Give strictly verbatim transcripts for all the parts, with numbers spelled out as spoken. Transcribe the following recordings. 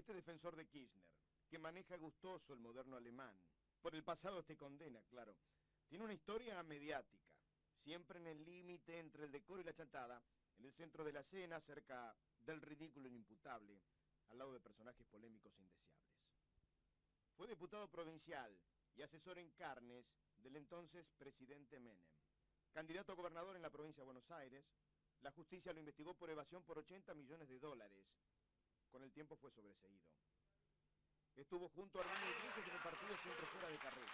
Este defensor de Kirchner, que maneja gustoso el moderno alemán, por el pasado te condena, claro, tiene una historia mediática, siempre en el límite entre el decoro y la chantada, en el centro de la escena, cerca del ridículo inimputable, al lado de personajes polémicos e indeseables. Fue diputado provincial y asesor en carnes del entonces presidente Menem. Candidato a gobernador en la provincia de Buenos Aires, la justicia lo investigó por evasión por ochenta millones de dólares. Con el tiempo fue sobreseído. Estuvo junto a Armando Iglesias en el partido siempre fuera de carrera.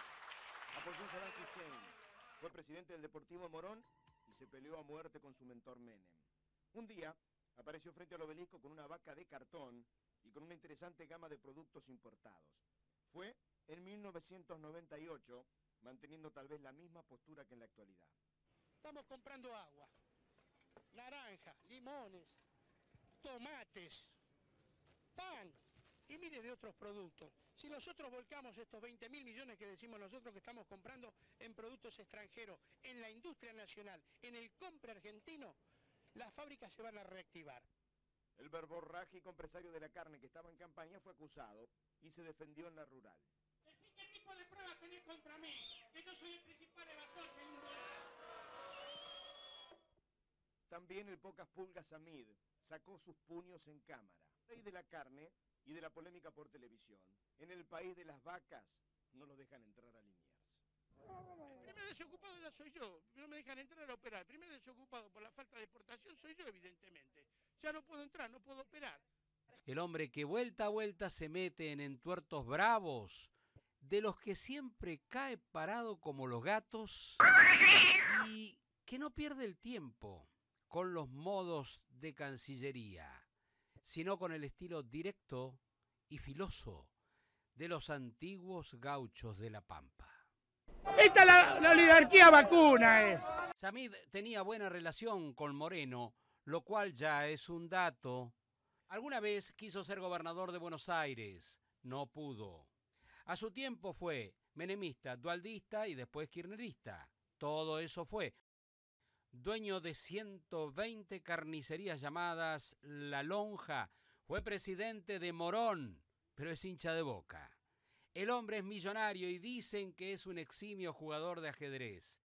Apoyó a Saddam Hussein, fue presidente del Deportivo Morón y se peleó a muerte con su mentor Menem. Un día apareció frente al Obelisco con una vaca de cartón y con una interesante gama de productos importados. Fue en mil novecientos noventa y ocho, manteniendo tal vez la misma postura que en la actualidad. Estamos comprando agua, naranja, limones, tomates, pan y miles de otros productos. Si nosotros volcamos estos veinte mil millones que decimos nosotros que estamos comprando en productos extranjeros, en la industria nacional, en el compra argentino, las fábricas se van a reactivar. El verborrágico empresario de la carne que estaba en campaña fue acusado y se defendió en la rural. Decí qué tipo de pruebas tenés contra mí, que yo soy el principal evasor, señor. También el pocas pulgas Samid sacó sus puños en cámara. Rey de la carne y de la polémica por televisión. En el país de las vacas no los dejan entrar a Liniers. El primer desocupado ya soy yo, no me dejan entrar a operar. El primer desocupado por la falta de exportación soy yo, evidentemente. Ya no puedo entrar, no puedo operar. El hombre que vuelta a vuelta se mete en entuertos bravos, de los que siempre cae parado como los gatos y que no pierde el tiempo con los modos de cancillería, sino con el estilo directo y filoso de los antiguos gauchos de la Pampa. Esta es la, la oligarquía vacuna. Eh. Samid tenía buena relación con Moreno, lo cual ya es un dato. Alguna vez quiso ser gobernador de Buenos Aires, no pudo. A su tiempo fue menemista, duhaldista y después kirchnerista. Todo eso fue. Dueño de ciento veinte carnicerías llamadas La Lonja, fue presidente de Morón, pero es hincha de Boca. El hombre es millonario y dicen que es un eximio jugador de ajedrez.